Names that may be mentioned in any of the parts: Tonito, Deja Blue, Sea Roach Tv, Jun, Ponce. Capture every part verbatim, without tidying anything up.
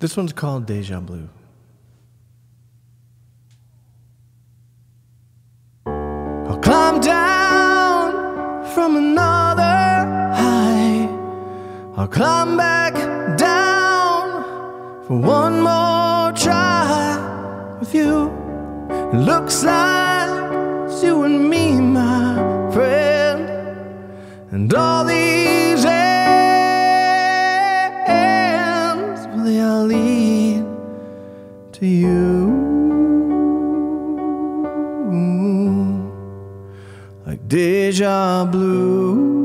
This one's called Deja Blue. I'll climb down from another high. I'll climb back down for one more try with you. It looks like it's you and me, my friend, and all these ends, well, they all lead to you. Like deja blue.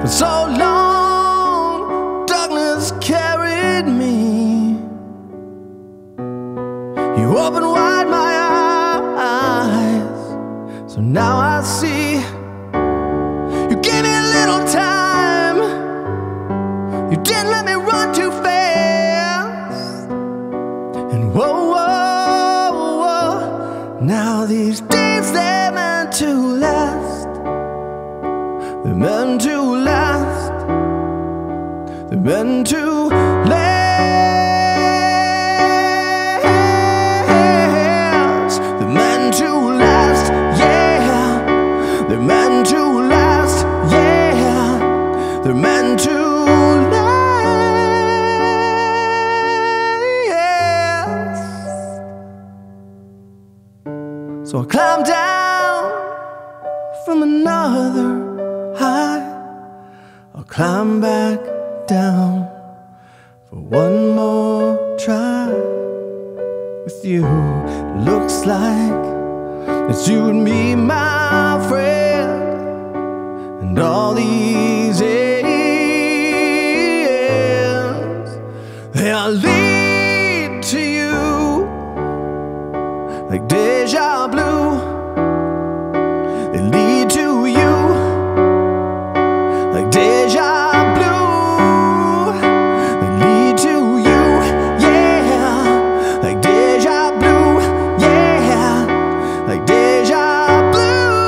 For so long, darkness carried me. You opened wide my eyes, so now I see. You gave me a little time. You didn't let me run too fast. And whoa, whoa, whoa, now these days, they're meant to last. They're meant to last. They're meant to last. They're meant to last, yeah. They're meant to last, yeah. They're meant to last. So I climb down from another high. I'll climb back down for one more try with you. Looks like it's you and me, my friend, and all these ends, they all lead to you. Like deja blue, they lead to you. Like deja blue, they lead to you, yeah. Like deja blue, yeah. Like deja blue.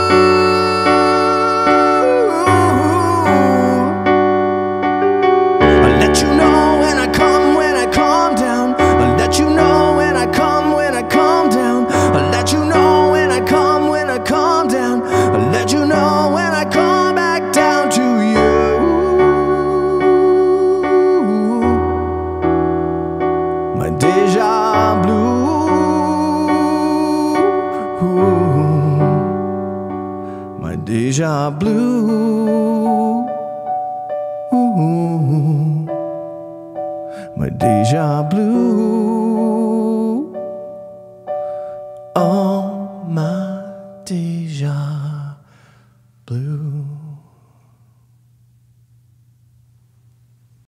I'll let you know when I come, when I calm down. I'll let you know when I come, when I calm down. I'll let you know when I come, when I calm down. I'll let you know when I come back down to you. My deja blue. My deja blue. My deja blue. Oh, my deja blue.